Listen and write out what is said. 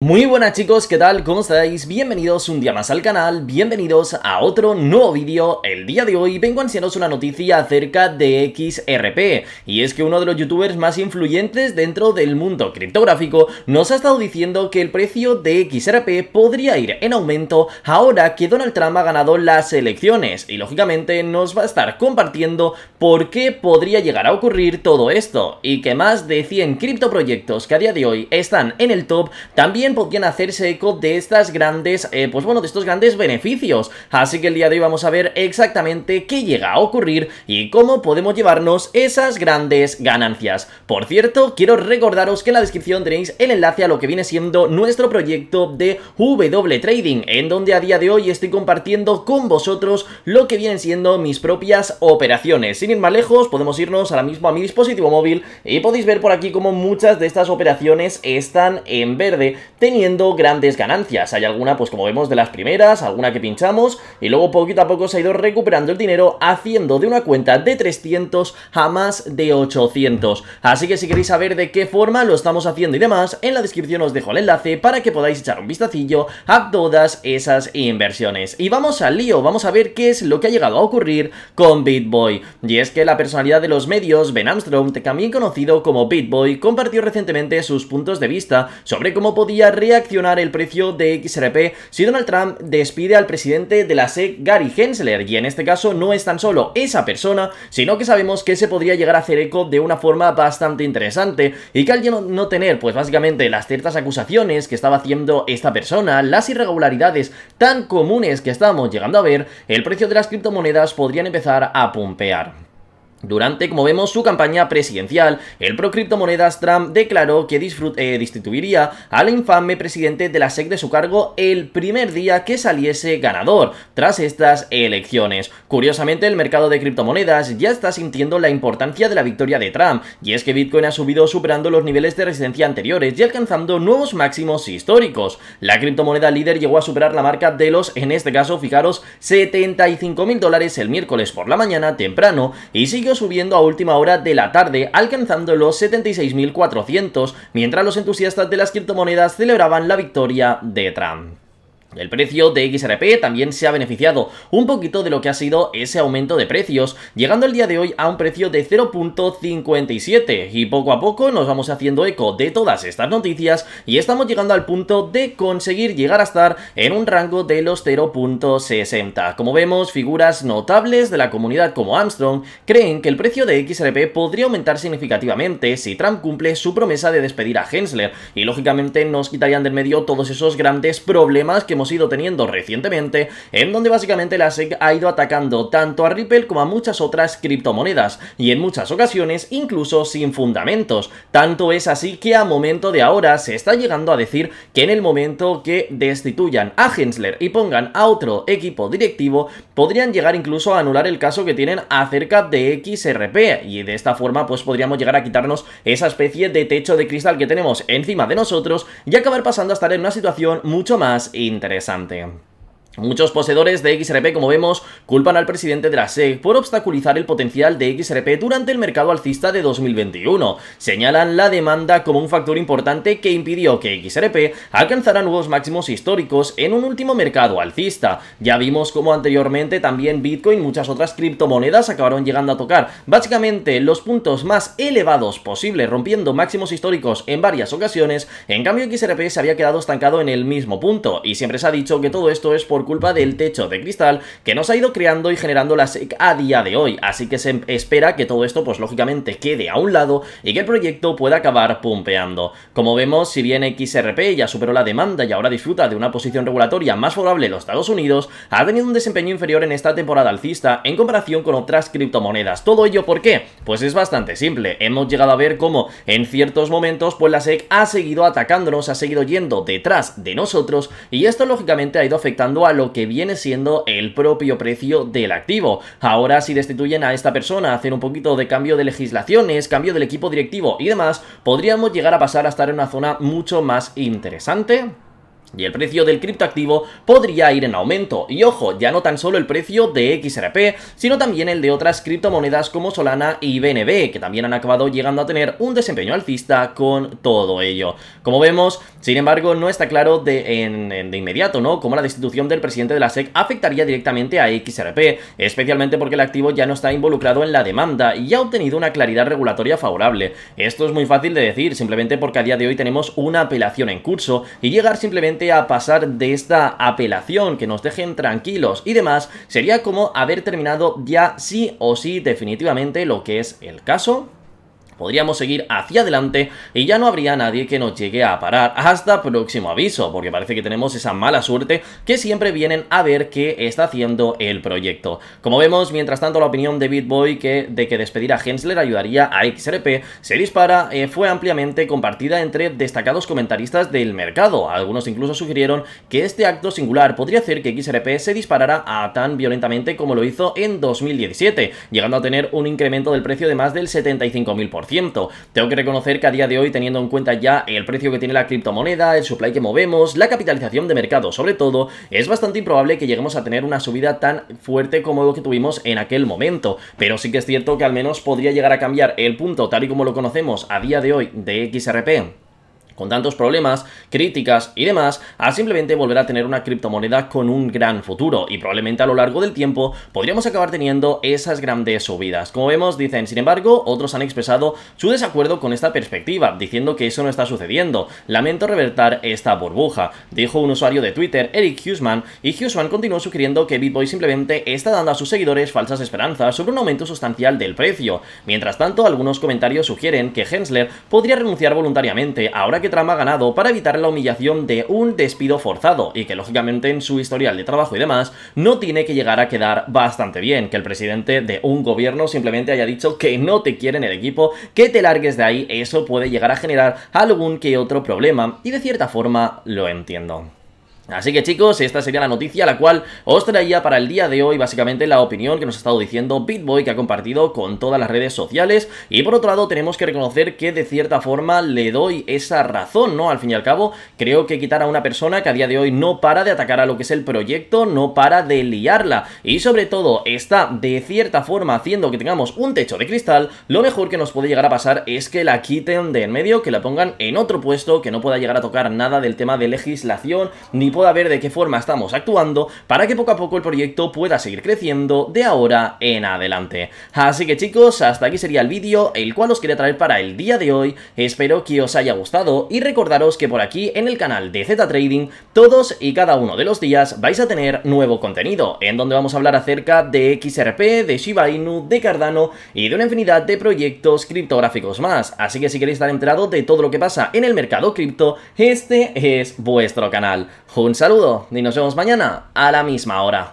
Muy buenas chicos, ¿qué tal? ¿Cómo estáis? Bienvenidos un día más al canal, bienvenidos a otro nuevo vídeo. El día de hoy vengo a enseñaros una noticia acerca de XRP, y es que uno de los youtubers más influyentes dentro del mundo criptográfico nos ha estado diciendo que el precio de XRP podría ir en aumento ahora que Donald Trump ha ganado las elecciones, y lógicamente nos va a estar compartiendo por qué podría llegar a ocurrir todo esto, y que más de 100 criptoproyectos que a día de hoy están en el top también podrían hacerse eco de estas grandes de estos grandes beneficios. Así que el día de hoy vamos a ver exactamente qué llega a ocurrir y cómo podemos llevarnos esas grandes ganancias. Por cierto, quiero recordaros que en la descripción tenéis el enlace a lo que viene siendo nuestro proyecto de W Trading, en donde a día de hoy estoy compartiendo con vosotros lo que vienen siendo mis propias operaciones. Sin ir más lejos, podemos irnos ahora mismo a mi dispositivo móvil y podéis ver por aquí como muchas de estas operaciones están en verde, teniendo grandes ganancias. Hay alguna, pues como vemos, de las primeras, alguna que pinchamos, y luego poquito a poco se ha ido recuperando el dinero, haciendo de una cuenta de 300 a más de 800. Así que si queréis saber de qué forma lo estamos haciendo y demás, en la descripción os dejo el enlace para que podáis echar un vistacillo a todas esas inversiones. Y vamos al lío, vamos a ver qué es lo que ha llegado a ocurrir con BitBoy. Y es que la personalidad de los medios, Ben Armstrong, también conocido como BitBoy, compartió recientemente sus puntos de vista sobre cómo podía reaccionar el precio de XRP si Donald Trump despide al presidente de la SEC, Gary Gensler, y en este caso no es tan solo esa persona, sino que sabemos que se podría llegar a hacer eco de una forma bastante interesante, y que al no tener, pues básicamente, las ciertas acusaciones que estaba haciendo esta persona, las irregularidades tan comunes que estamos llegando a ver, el precio de las criptomonedas podrían empezar a pumpear. Durante, como vemos, su campaña presidencial, el pro criptomonedas Trump declaró que destituiría al infame presidente de la SEC de su cargo el primer día que saliese ganador tras estas elecciones. Curiosamente, el mercado de criptomonedas ya está sintiendo la importancia de la victoria de Trump, y es que Bitcoin ha subido superando los niveles de resistencia anteriores y alcanzando nuevos máximos históricos. La criptomoneda líder llegó a superar la marca de los, en este caso, fijaros, $75.000 el miércoles por la mañana temprano, y sigue subiendo a última hora de la tarde, alcanzando los 76.400, mientras los entusiastas de las criptomonedas celebraban la victoria de Trump. El precio de XRP también se ha beneficiado un poquito de lo que ha sido ese aumento de precios, llegando el día de hoy a un precio de 0.57, y poco a poco nos vamos haciendo eco de todas estas noticias y estamos llegando al punto de conseguir llegar a estar en un rango de los 0.60. Como vemos, figuras notables de la comunidad como Armstrong creen que el precio de XRP podría aumentar significativamente si Trump cumple su promesa de despedir a Gensler, y lógicamente nos quitarían del medio todos esos grandes problemas que hemos ido teniendo recientemente, en donde básicamente la SEC ha ido atacando tanto a Ripple como a muchas otras criptomonedas, y en muchas ocasiones incluso sin fundamentos. Tanto es así que a momento de ahora se está llegando a decir que en el momento que destituyan a Gensler y pongan a otro equipo directivo, podrían llegar incluso a anular el caso que tienen acerca de XRP, y de esta forma pues podríamos llegar a quitarnos esa especie de techo de cristal que tenemos encima de nosotros y acabar pasando a estar en una situación mucho más interesante. Muchos poseedores de XRP, como vemos, culpan al presidente de la SEC por obstaculizar el potencial de XRP durante el mercado alcista de 2021. Señalan la demanda como un factor importante que impidió que XRP alcanzara nuevos máximos históricos en un último mercado alcista. Ya vimos como anteriormente también Bitcoin y muchas otras criptomonedas acabaron llegando a tocar básicamente los puntos más elevados posibles, rompiendo máximos históricos en varias ocasiones. En cambio, XRP se había quedado estancado en el mismo punto, y siempre se ha dicho que todo esto es por culpa del techo de cristal que nos ha ido creando y generando la SEC a día de hoy. Así que se espera que todo esto pues lógicamente quede a un lado y que el proyecto pueda acabar pumpeando. Como vemos, si bien XRP ya superó la demanda y ahora disfruta de una posición regulatoria más favorable en los Estados Unidos, ha tenido un desempeño inferior en esta temporada alcista en comparación con otras criptomonedas. ¿Todo ello por qué? Pues es bastante simple. Hemos llegado a ver cómo en ciertos momentos pues la SEC ha seguido atacándonos, ha seguido yendo detrás de nosotros, y esto lógicamente ha ido afectando a lo que viene siendo el propio precio del activo. Ahora, si destituyen a esta persona, hacen un poquito de cambio de legislaciones, cambio del equipo directivo y demás, podríamos llegar a pasar a estar en una zona mucho más interesante. Y el precio del criptoactivo podría ir en aumento. Y ojo, ya no tan solo el precio de XRP, sino también el de otras criptomonedas como Solana y BNB, que también han acabado llegando a tener un desempeño alcista con todo ello. Como vemos, sin embargo, no está claro de inmediato, ¿no?, cómo la destitución del presidente de la SEC afectaría directamente a XRP, especialmente porque el activo ya no está involucrado en la demanda y ha obtenido una claridad regulatoria favorable. Esto es muy fácil de decir, simplemente porque a día de hoy tenemos una apelación en curso, y llegar simplemente a pasar de esta apelación, que nos dejen tranquilos y demás, sería como haber terminado ya sí o sí definitivamente lo que es el caso. Podríamos seguir hacia adelante y ya no habría nadie que nos llegue a parar hasta próximo aviso, porque parece que tenemos esa mala suerte que siempre vienen a ver qué está haciendo el proyecto. Como vemos, mientras tanto, la opinión de BitBoy de que despedir a Gensler ayudaría a XRP se dispara fue ampliamente compartida entre destacados comentaristas del mercado. Algunos incluso sugirieron que este acto singular podría hacer que XRP se disparara a tan violentamente como lo hizo en 2017, llegando a tener un incremento del precio de más del 75.000%. Tengo que reconocer que a día de hoy, teniendo en cuenta ya el precio que tiene la criptomoneda, el supply que movemos, la capitalización de mercado sobre todo, es bastante improbable que lleguemos a tener una subida tan fuerte como lo que tuvimos en aquel momento, pero sí que es cierto que al menos podría llegar a cambiar el punto tal y como lo conocemos a día de hoy de XRP, con tantos problemas, críticas y demás, a simplemente volver a tener una criptomoneda con un gran futuro, y probablemente a lo largo del tiempo podríamos acabar teniendo esas grandes subidas. Como vemos, dicen, sin embargo, otros han expresado su desacuerdo con esta perspectiva, diciendo que eso no está sucediendo. Lamento revertir esta burbuja, dijo un usuario de Twitter, Eric Huseman, y Huseman continuó sugiriendo que BitBoy simplemente está dando a sus seguidores falsas esperanzas sobre un aumento sustancial del precio. Mientras tanto, algunos comentarios sugieren que Gensler podría renunciar voluntariamente ahora que Trump ha ganado, para evitar la humillación de un despido forzado, y que lógicamente en su historial de trabajo y demás no tiene que llegar a quedar bastante bien que el presidente de un gobierno simplemente haya dicho que no te quieren el equipo, que te largues de ahí. Eso puede llegar a generar algún que otro problema, y de cierta forma lo entiendo. Así que chicos, esta sería la noticia la cual os traía para el día de hoy, básicamente la opinión que nos ha estado diciendo BitBoy, que ha compartido con todas las redes sociales. Y por otro lado, tenemos que reconocer que de cierta forma le doy esa razón, ¿no? Al fin y al cabo, creo que quitar a una persona que a día de hoy no para de atacar a lo que es el proyecto, no para de liarla, y sobre todo está de cierta forma haciendo que tengamos un techo de cristal, lo mejor que nos puede llegar a pasar es que la quiten de en medio, que la pongan en otro puesto, que no pueda llegar a tocar nada del tema de legislación, ni pueda ver de qué forma estamos actuando, para que poco a poco el proyecto pueda seguir creciendo de ahora en adelante. Así que chicos, hasta aquí sería el vídeo, el cual os quería traer para el día de hoy. Espero que os haya gustado, y recordaros que por aquí en el canal de Z Trading todos y cada uno de los días vais a tener nuevo contenido, en donde vamos a hablar acerca de XRP, de Shiba Inu, de Cardano y de una infinidad de proyectos criptográficos más. Así que si queréis estar enterados de todo lo que pasa en el mercado cripto, este es vuestro canal. Un saludo y nos vemos mañana a la misma hora.